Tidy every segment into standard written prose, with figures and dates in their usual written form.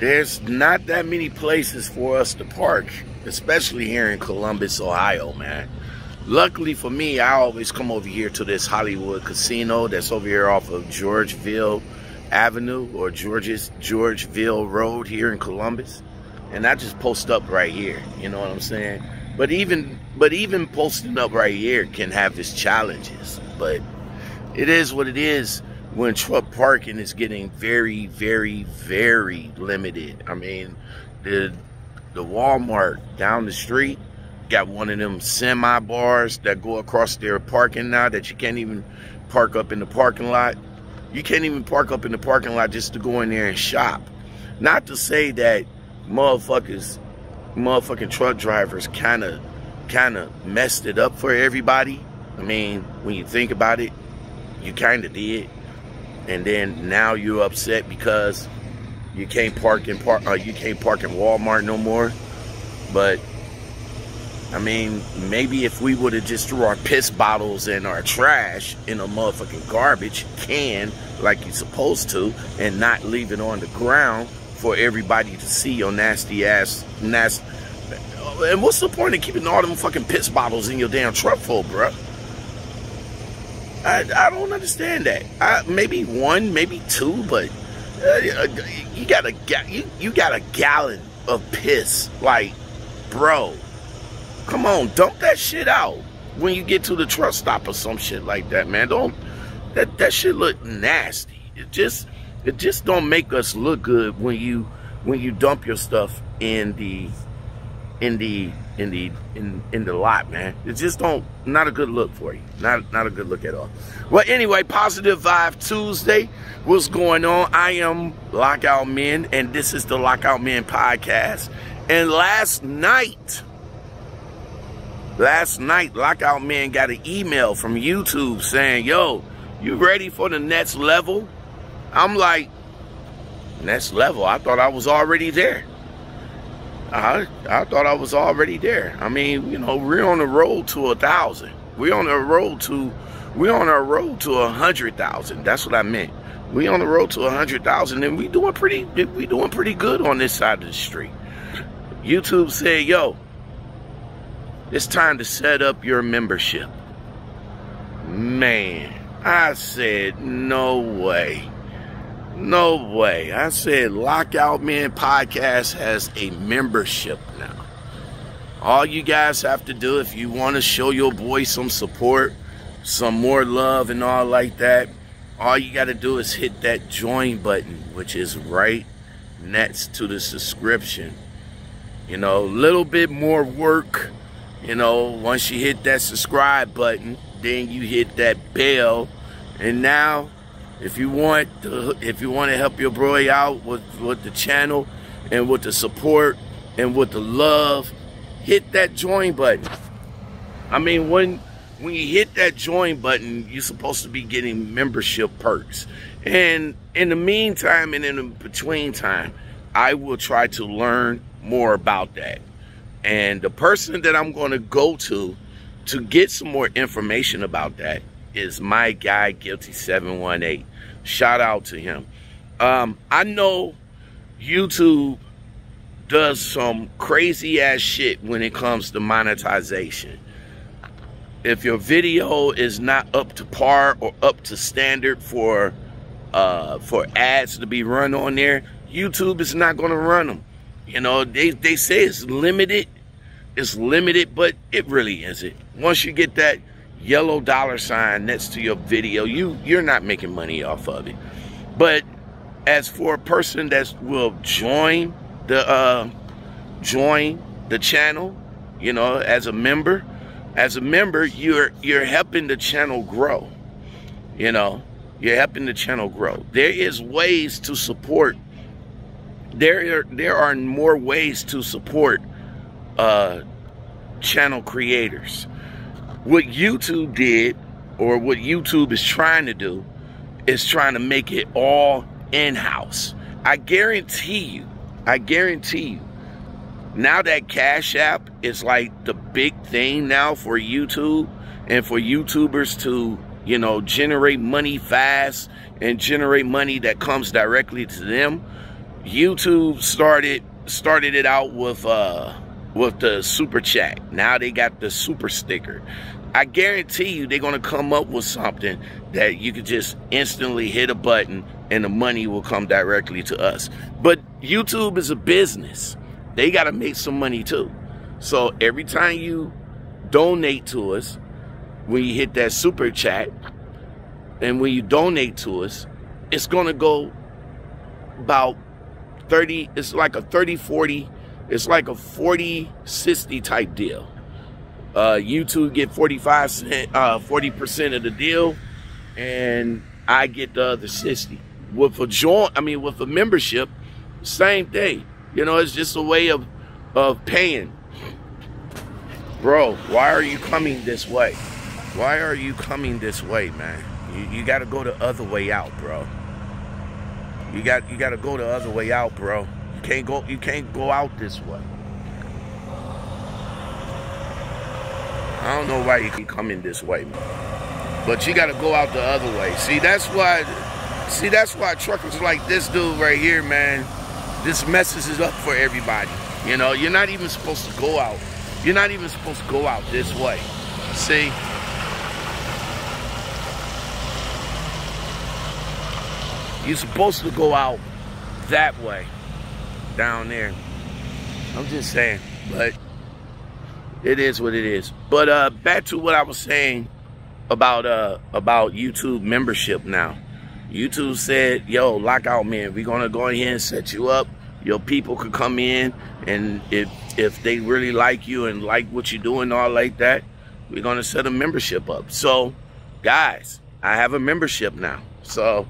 There's not that many places for us to park, especially here in Columbus, Ohio, man. Luckily for me, I always come over here to this Hollywood Casino that's over here off of Georgeville Avenue or Georgeville Road here in Columbus. And I just post up right here, you know what I'm saying? But even posting up right here can have its challenges. But it is what it is when truck parking is getting very, very, very limited. I mean, the Walmart down the street got one of them semi bars that go across their parking now that you can't even park up in the parking lot. You can't even park up in the parking lot just to go in there and shop. Not to say that motherfucking truck drivers kind of messed it up for everybody. I mean, when you think about it, you kind of did. And then now you're upset because you can't park in Walmart no more. But I mean, maybe if we would have just threw our piss bottles and our trash in a motherfucking garbage can like you're supposed to and not leave it on the ground for everybody to see your nasty ass. And what's the point of keeping all them fucking piss bottles in your damn truck full, bruh? I don't understand that. Maybe one, maybe two, but you got a gallon of piss. Like, bro, come on, dump that shit out when you get to the truck stop or some shit like that, man. Don't that shit look nasty. It just don't make us look good when you dump your stuff in the lot, man. It just don't, not a good look for you. Not a good look at all. Well, anyway, Positive Vibe Tuesday. What's going on? I am Lockoutmen, and this is the Lockoutmen podcast. And last night, Lockoutmen got an email from YouTube saying, yo, you ready for the next level? I'm like, next level? I thought I was already there. I thought I was already there. I mean, you know, we're on the road to 1,000. We're on a road to 100,000. That's what I meant. We on the road to 100,000, and we doing pretty good on this side of the street. YouTube said, yo, it's time to set up your membership. Man, I said, no way. No way. I said Lockoutmen podcast has a membership now. All you guys have to do if you want to show your boy some support, some more love and all like that, all you got to do is hit that join button, which is right next to the subscription. You know, a little bit more work. You know, once you hit that subscribe button, then you hit that bell, and now if you want to help your boy out with the channel and with the support and with the love, hit that join button. I mean, when you hit that join button, you're supposed to be getting membership perks. And in the meantime and in the between time, I will try to learn more about that. And the person that I'm going to go to get some more information about that is my guy Guilty718. Shout out to him. I know YouTube does some crazy ass shit when it comes to monetization. If your video is not up to par or up to standard for ads to be run on there, YouTube is not going to run them. You know, they say it's limited, but it really isn't. Once you get that yellow dollar sign next to your video, you're not making money off of it. But as for a person that will join the channel, you know, as a member, you're helping the channel grow. You know, you're helping the channel grow. There is ways to support. There are more ways to support channel creators. What YouTube did, or what YouTube is trying to do, is trying to make it all in-house. I guarantee you, now that Cash App is like the big thing now for YouTube and for YouTubers to, you know, generate money fast and generate money that comes directly to them, YouTube started it out with the super chat. Now they got the super sticker. I guarantee you they're going to come up with something that you could just instantly hit a button and the money will come directly to us. But YouTube is a business. They got to make some money too. So every time you donate to us, when you hit that super chat, and when you donate to us, it's going to go about 30, it's like a 30-40, it's like a 40-60 type deal. YouTube get 45 cents, 40% of the deal, and I get the other 60. With a with a membership, same thing. You know, it's just a way of paying. Bro, why are you coming this way? Why are you coming this way, man? You got to go the other way out, bro. You got to go the other way out, bro. You can't go out this way. I don't know why you keep coming this way, man. But you got to go out the other way. See, that's why truckers like this dude right here, man, this messes it up for everybody. You know, you're not even supposed to go out. You're not even supposed to go out this way. See? You're supposed to go out that way, down there. I'm just saying, but it is what it is. But back to what I was saying about YouTube membership now. YouTube said, yo, Lockoutmen, we're gonna go ahead and set you up. Your people could come in, and if they really like you and like what you're doing, all like that, we're gonna set a membership up. So, guys, I have a membership now. So,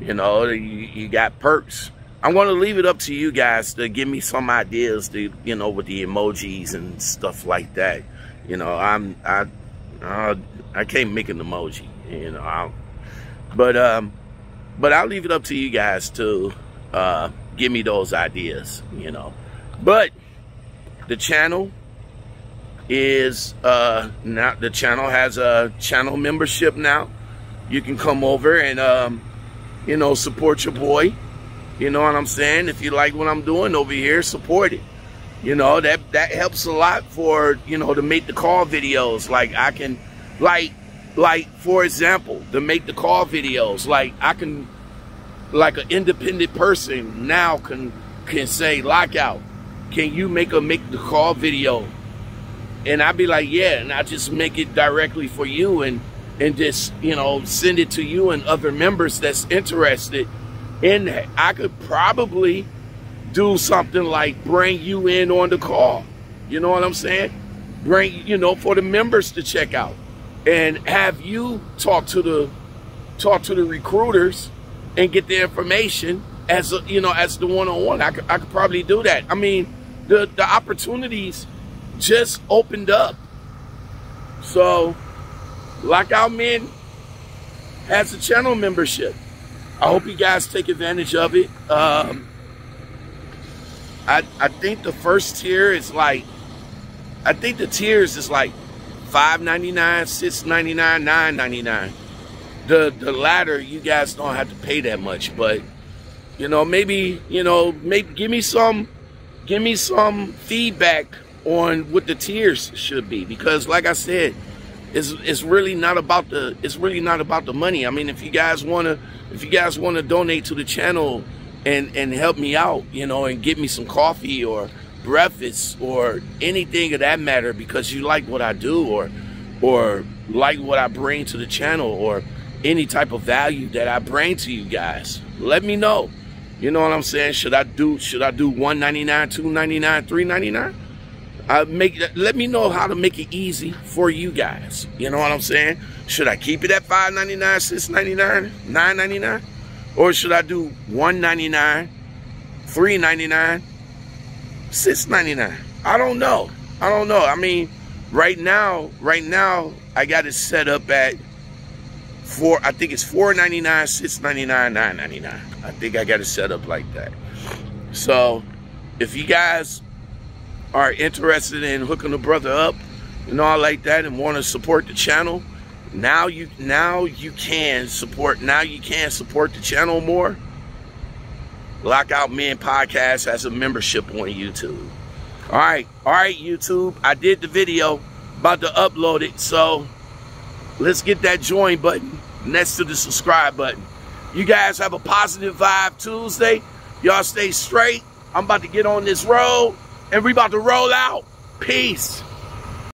you know, you got perks. I'm going to leave it up to you guys to give me some ideas to, you know, with the emojis and stuff like that. You know, I can't make an emoji, you know, but I'll leave it up to you guys to give me those ideas, you know. But the channel is the channel has a channel membership now. You can come over and you know, support your boy. You know what I'm saying? If you like what I'm doing over here, support it. You know, that helps a lot for, you know, to make the call videos. Like I can, like for example, to make the call videos. Like I can, like an independent person now can say, Lockout, can you make the call video? And I'd be like, yeah, and I just make it directly for you and just, you know, send it to you and other members that's interested in that. I could probably do something like bring you in on the call. You know what I'm saying? Bring, you know, for the members to check out and have you talk to the recruiters and get the information as a, you know, as the one-on-one. I could probably do that. I mean, the opportunities just opened up. So Lockoutmen has a channel membership. I hope you guys take advantage of it. I think the first tier is like, I think the tiers is like $5.99, $6.99, $9.99. The latter, you guys don't have to pay that much, but you know, maybe, you know, maybe give me some feedback on what the tiers should be, because like I said, it's really not about the money. I mean, if you guys wanna donate to the channel and help me out, you know, and get me some coffee or breakfast or anything of that matter because you like what I do or like what I bring to the channel or any type of value that I bring to you guys, let me know. You know what I'm saying? Should I do $1.99, $2.99, $3.99? Let me know how to make it easy for you guys. You know what I'm saying? Should I keep it at $5.99, $6.99, $9.99? Or should I do $1.99, $3.99, $6.99? I don't know. I mean, right now, I got it set up at I think it's $4.99, $6.99, $9.99. I think I got it set up like that. So if you guys are interested in hooking a brother up and all like that and want to support the channel, now you can support the channel more Lockoutmen podcast has a membership on YouTube. All right, YouTube, I did the video, about to upload it, so let's get that join button next to the subscribe button. You guys have a positive vibe Tuesday. Y'all stay straight. I'm about to get on this road, and we about to roll out. Peace.